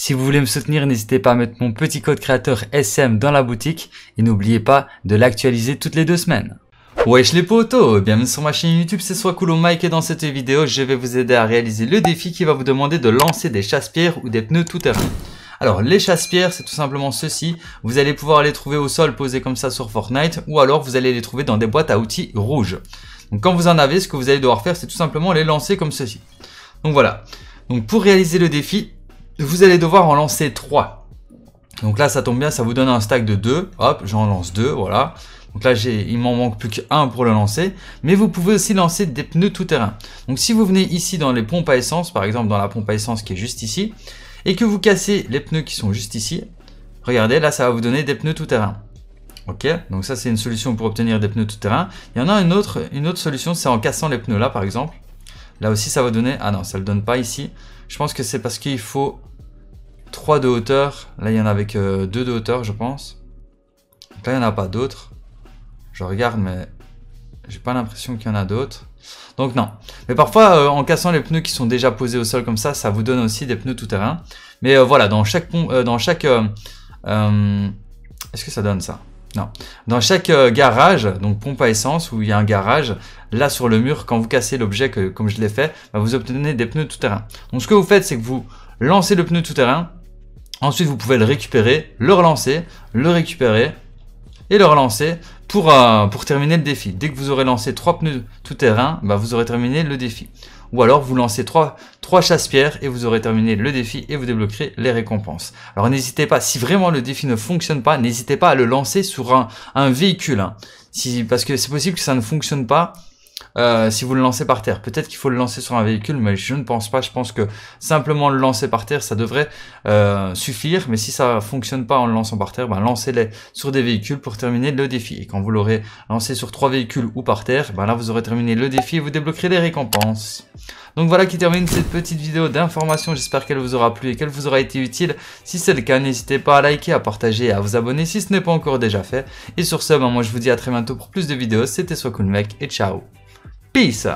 Si vous voulez me soutenir, n'hésitez pas à mettre mon petit code créateur SM dans la boutique et n'oubliez pas de l'actualiser toutes les 2 semaines. Wesh les potos, bienvenue sur ma chaîne YouTube, c'est Soiscool Mec et dans cette vidéo, je vais vous aider à réaliser le défi qui va vous demander de lancer des chasse-pierres ou des pneus tout-terrain. Alors les chasse-pierres, c'est tout simplement ceci, vous allez pouvoir les trouver au sol posé comme ça sur Fortnite ou alors vous allez les trouver dans des boîtes à outils rouges. Donc quand vous en avez, ce que vous allez devoir faire, c'est tout simplement les lancer comme ceci. Donc voilà, donc pour réaliser le défi, vous allez devoir en lancer 3. Donc là ça tombe bien, ça vous donne un stack de 2, hop, j'en lance 2, voilà. Donc là, il m'en manque plus qu'un pour le lancer. Mais vous pouvez aussi lancer des pneus tout-terrain. Donc si vous venez ici dans les pompes à essence, par exemple dans la pompe à essence qui est juste ici, et que vous cassez les pneus qui sont juste ici, regardez, là, ça va vous donner des pneus tout-terrain. Ok, donc ça, c'est une solution pour obtenir des pneus tout-terrain. Il y en a une autre solution, c'est en cassant les pneus là, par exemple. Là aussi, ça va donner... Ah non, ça ne le donne pas ici. Je pense que c'est parce qu'il faut 3 de hauteur. Là, il y en a avec 2 de hauteur, je pense. Donc là, il n'y en a pas d'autres. Je regarde, mais j'ai pas l'impression qu'il y en a d'autres. Donc non. Mais parfois, en cassant les pneus qui sont déjà posés au sol comme ça, ça vous donne aussi des pneus tout-terrain. Mais voilà, est-ce que ça donne ça? Non. Dans chaque garage, donc pompe à essence, où il y a un garage, là sur le mur, quand vous cassez l'objet comme je l'ai fait, bah, vous obtenez des pneus tout-terrain. Donc ce que vous faites, c'est que vous lancez le pneu tout-terrain. Ensuite, vous pouvez le récupérer, le relancer, le récupérer et le relancer. Pour terminer le défi, dès que vous aurez lancé 3 pneus tout-terrain, bah vous aurez terminé le défi. Ou alors vous lancez 3 chasse-pierres et vous aurez terminé le défi et vous débloquerez les récompenses. Alors n'hésitez pas, si vraiment le défi ne fonctionne pas, n'hésitez pas à le lancer sur un véhicule. Hein. Parce que c'est possible que ça ne fonctionne pas si vous le lancez par terre. Peut-être qu'il faut le lancer sur un véhicule, mais je ne pense pas. Je pense que simplement le lancer par terre, ça devrait suffire. Mais si ça fonctionne pas en le lançant par terre, ben, lancez-les sur des véhicules pour terminer le défi. Et quand vous l'aurez lancé sur 3 véhicules ou par terre, ben là vous aurez terminé le défi et vous débloquerez les récompenses. Donc voilà qui termine cette petite vidéo d'information. J'espère qu'elle vous aura plu et qu'elle vous aura été utile. Si c'est le cas, n'hésitez pas à liker, à partager et à vous abonner si ce n'est pas encore déjà fait. Et sur ce, ben, moi je vous dis à très bientôt pour plus de vidéos. C'était Soiscool Mec et ciao. Peace.